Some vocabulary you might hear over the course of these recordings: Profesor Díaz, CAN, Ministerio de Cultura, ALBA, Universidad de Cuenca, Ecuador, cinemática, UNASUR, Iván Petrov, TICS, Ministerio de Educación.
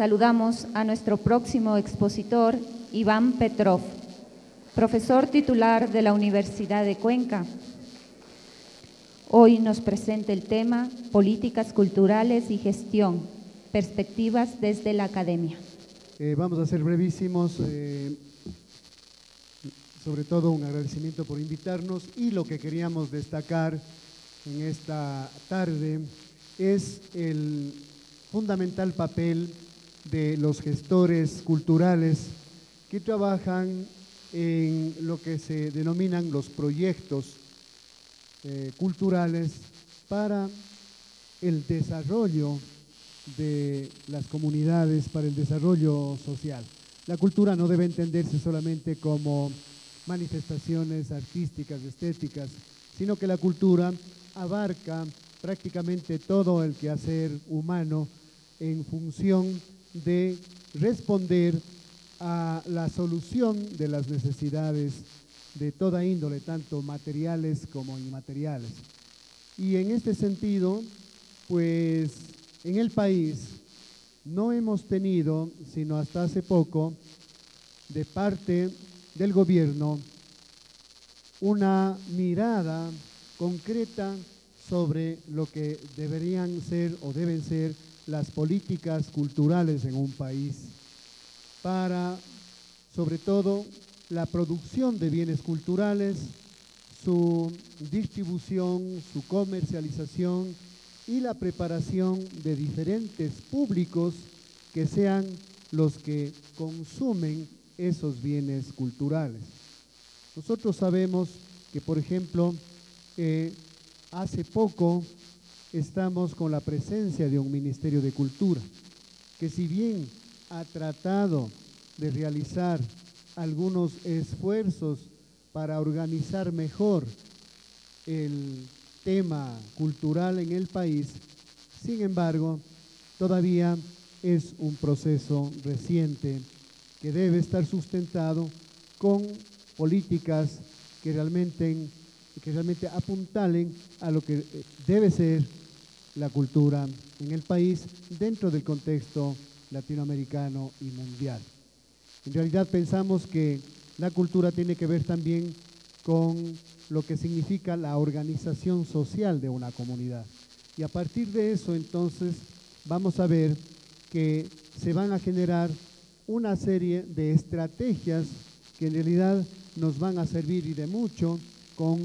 saludamos a nuestro próximo expositor, Iván Petrov, profesor titular de la Universidad de Cuenca. Hoy nos presenta el tema Políticas Culturales y Gestión, Perspectivas desde la Academia. Vamos a ser brevísimos, sobre todo un agradecimiento por invitarnos, y lo que queríamos destacar en esta tarde es el fundamental papel de los gestores culturales que trabajan en lo que se denominan los proyectos culturales para el desarrollo de las comunidades, para el desarrollo social. La cultura no debe entenderse solamente como manifestaciones artísticas, estéticas, sino que la cultura abarca prácticamente todo el quehacer humano en función de responder a la solución de las necesidades de toda índole, tanto materiales como inmateriales. Y en este sentido, pues en el país no hemos tenido, sino hasta hace poco, de parte del gobierno, una mirada concreta sobre lo que deberían ser o deben ser las políticas culturales en un país para, sobre todo, la producción de bienes culturales, su distribución, su comercialización y la preparación de diferentes públicos que sean los que consumen esos bienes culturales. Nosotros sabemos que, por ejemplo, hace poco estamos con la presencia de un Ministerio de Cultura que, si bien ha tratado de realizar algunos esfuerzos para organizar mejor el tema cultural en el país, sin embargo, todavía es un proceso reciente que debe estar sustentado con políticas que realmente apuntalen a lo que debe ser la cultura en el país dentro del contexto latinoamericano y mundial. En realidad pensamos que la cultura tiene que ver también con lo que significa la organización social de una comunidad. Y a partir de eso, entonces, vamos a ver que se van a generar una serie de estrategias que en realidad nos van a servir y de mucho con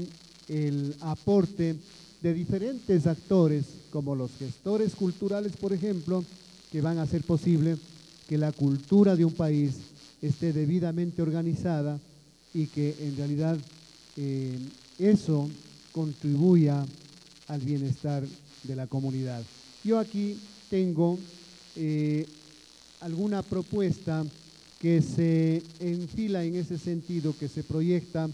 el aporte de diferentes actores, como los gestores culturales, por ejemplo, que van a hacer posible que la cultura de un país esté debidamente organizada y que en realidad eso contribuya al bienestar de la comunidad. Yo aquí tengo alguna propuesta que se enfila en ese sentido, que se proyecta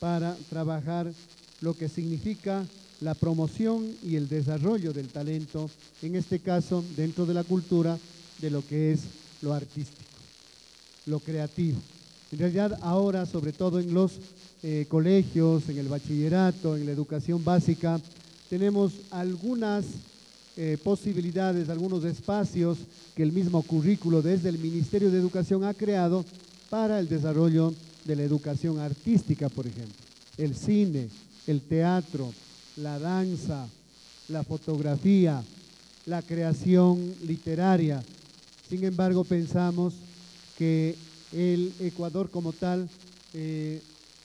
para trabajar lo que significa la promoción y el desarrollo del talento, en este caso dentro de la cultura, de lo que es lo artístico, lo creativo. En realidad ahora, sobre todo en los colegios, en el bachillerato, en la educación básica, tenemos algunas posibilidades, algunos espacios que el mismo currículo desde el Ministerio de Educación ha creado para el desarrollo de la educación artística, por ejemplo. El cine, el teatro, la danza, la fotografía, la creación literaria. Sin embargo, pensamos que el Ecuador como tal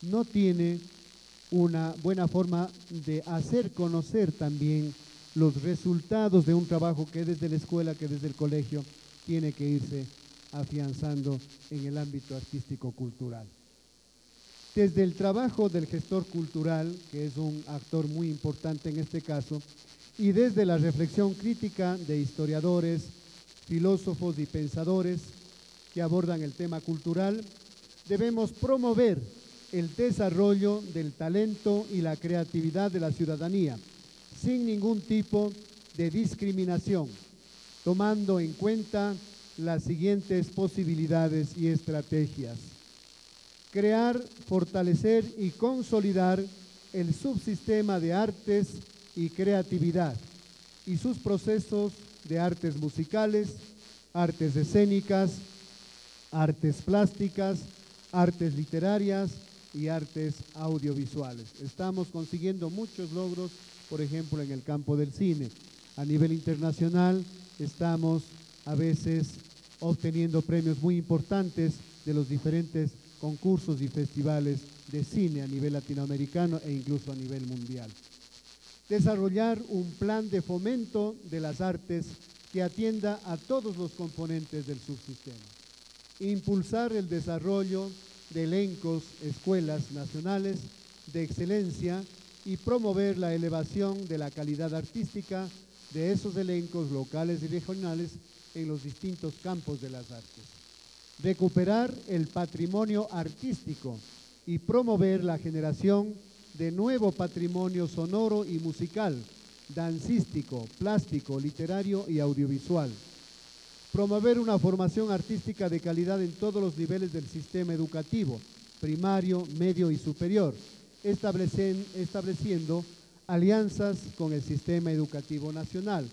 no tiene una buena forma de hacer conocer también los resultados de un trabajo que desde la escuela, que desde el colegio, tiene que irse afianzando en el ámbito artístico-cultural. Desde el trabajo del gestor cultural, que es un actor muy importante en este caso, y desde la reflexión crítica de historiadores, filósofos y pensadores que abordan el tema cultural, debemos promover el desarrollo del talento y la creatividad de la ciudadanía, sin ningún tipo de discriminación, tomando en cuenta las siguientes posibilidades y estrategias. Crear, fortalecer y consolidar el subsistema de artes y creatividad y sus procesos de artes musicales, artes escénicas, artes plásticas, artes literarias y artes audiovisuales. Estamos consiguiendo muchos logros, por ejemplo, en el campo del cine. A nivel internacional estamos a veces obteniendo premios muy importantes de los diferentes concursos y festivales de cine a nivel latinoamericano e incluso a nivel mundial. Desarrollar un plan de fomento de las artes que atienda a todos los componentes del subsistema. Impulsar el desarrollo de elencos, escuelas nacionales de excelencia y promover la elevación de la calidad artística de esos elencos locales y regionales en los distintos campos de las artes. Recuperar el patrimonio artístico y promover la generación de nuevo patrimonio sonoro y musical, dancístico, plástico, literario y audiovisual. Promover una formación artística de calidad en todos los niveles del sistema educativo, primario, medio y superior, estableciendo alianzas con el sistema educativo nacional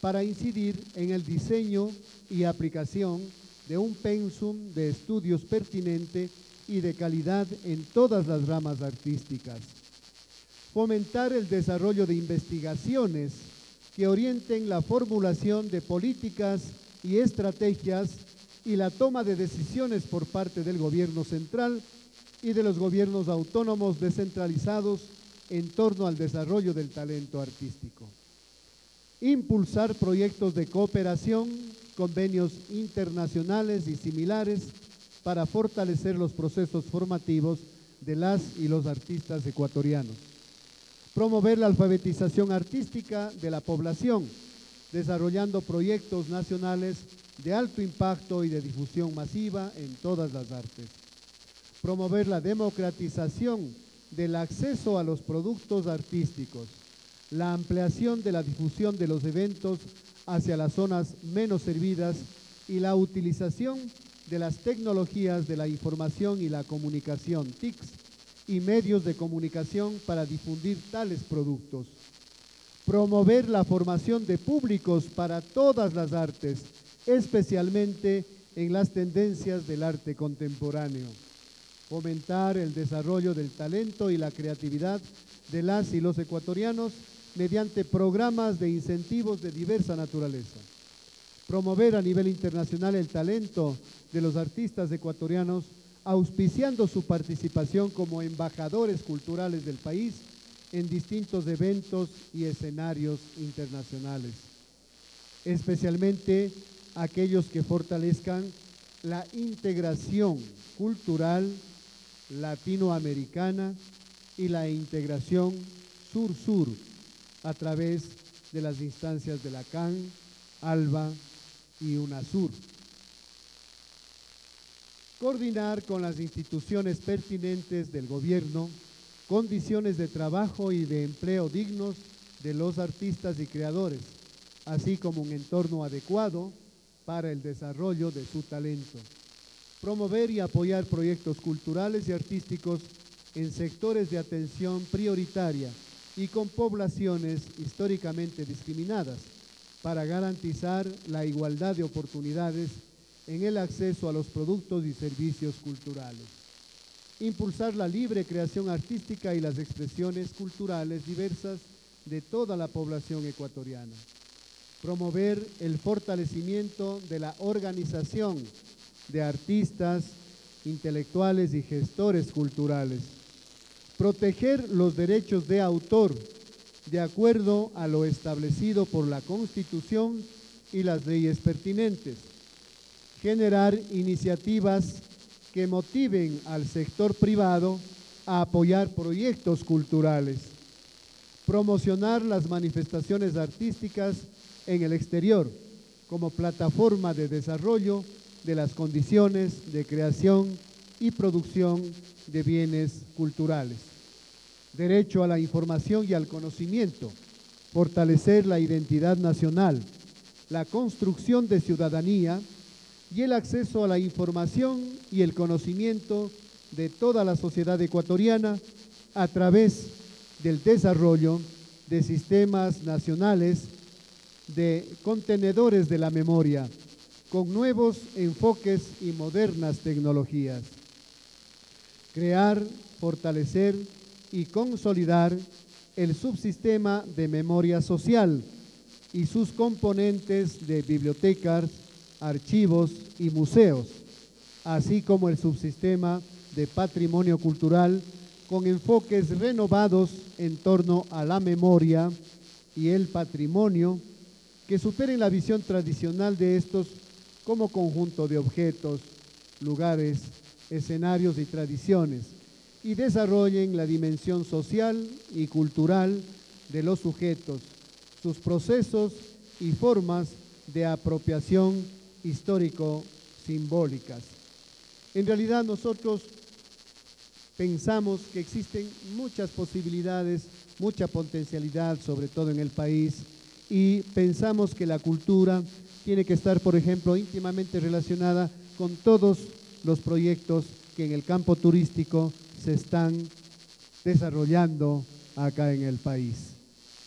para incidir en el diseño y aplicación de un pensum de estudios pertinente y de calidad en todas las ramas artísticas. Fomentar el desarrollo de investigaciones que orienten la formulación de políticas y estrategias y la toma de decisiones por parte del gobierno central y de los gobiernos autónomos descentralizados en torno al desarrollo del talento artístico. Impulsar proyectos de cooperación, convenios internacionales y similares para fortalecer los procesos formativos de las y los artistas ecuatorianos. Promover la alfabetización artística de la población, desarrollando proyectos nacionales de alto impacto y de difusión masiva en todas las artes. Promover la democratización del acceso a los productos artísticos, la ampliación de la difusión de los eventos hacia las zonas menos servidas y la utilización de las tecnologías de la información y la comunicación, TICS, y medios de comunicación para difundir tales productos. Promover la formación de públicos para todas las artes, especialmente en las tendencias del arte contemporáneo. Fomentar el desarrollo del talento y la creatividad de las y los ecuatorianos mediante programas de incentivos de diversa naturaleza. Promover a nivel internacional el talento de los artistas ecuatorianos, auspiciando su participación como embajadores culturales del país en distintos eventos y escenarios internacionales, especialmente aquellos que fortalezcan la integración cultural latinoamericana y la integración sur-sur a través de las instancias de la CAN, ALBA y UNASUR. Coordinar con las instituciones pertinentes del gobierno condiciones de trabajo y de empleo dignos de los artistas y creadores, así como un entorno adecuado para el desarrollo de su talento. Promover y apoyar proyectos culturales y artísticos en sectores de atención prioritaria y con poblaciones históricamente discriminadas para garantizar la igualdad de oportunidades en el acceso a los productos y servicios culturales. Impulsar la libre creación artística y las expresiones culturales diversas de toda la población ecuatoriana. Promover el fortalecimiento de la organización de artistas, intelectuales y gestores culturales. Proteger los derechos de autor de acuerdo a lo establecido por la Constitución y las leyes pertinentes. Generar iniciativas que motiven al sector privado a apoyar proyectos culturales. Promocionar las manifestaciones artísticas en el exterior como plataforma de desarrollo de las condiciones de creación y producción de bienes culturales. Derecho a la información y al conocimiento. Fortalecer la identidad nacional, la construcción de ciudadanía y el acceso a la información y el conocimiento de toda la sociedad ecuatoriana a través del desarrollo de sistemas nacionales de contenedores de la memoria, con nuevos enfoques y modernas tecnologías. Crear, fortalecer y consolidar el subsistema de memoria social y sus componentes de bibliotecas, archivos y museos, así como el subsistema de patrimonio cultural con enfoques renovados en torno a la memoria y el patrimonio que superen la visión tradicional de estos como conjunto de objetos, lugares, escenarios y tradiciones, y desarrollen la dimensión social y cultural de los sujetos, sus procesos y formas de apropiación histórico-simbólicas. En realidad nosotros pensamos que existen muchas posibilidades, mucha potencialidad, sobre todo en el país, y pensamos que la cultura tiene que estar, por ejemplo, íntimamente relacionada con todos los proyectos que en el campo turístico se están desarrollando acá en el país.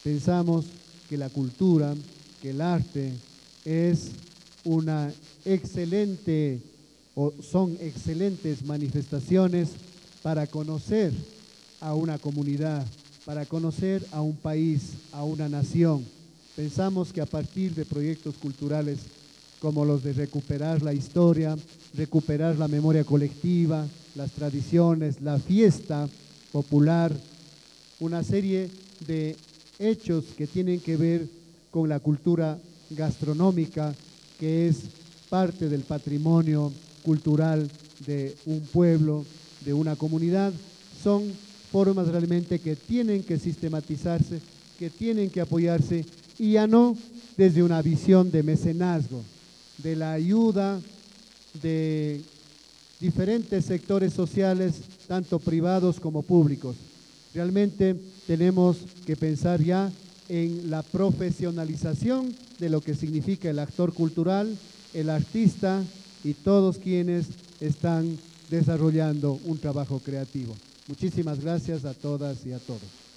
Pensamos que la cultura, que el arte es una excelente, o son excelentes manifestaciones para conocer a una comunidad, para conocer a un país, a una nación. Pensamos que a partir de proyectos culturales como los de recuperar la historia, recuperar la memoria colectiva, las tradiciones, la fiesta popular, una serie de hechos que tienen que ver con la cultura gastronómica, que es parte del patrimonio cultural de un pueblo, de una comunidad, son formas realmente que tienen que sistematizarse, que tienen que apoyarse, y ya no desde una visión de mecenazgo, de la ayuda de diferentes sectores sociales, tanto privados como públicos. Realmente tenemos que pensar ya en la profesionalización de lo que significa el actor cultural, el artista y todos quienes están desarrollando un trabajo creativo. Muchísimas gracias a todas y a todos.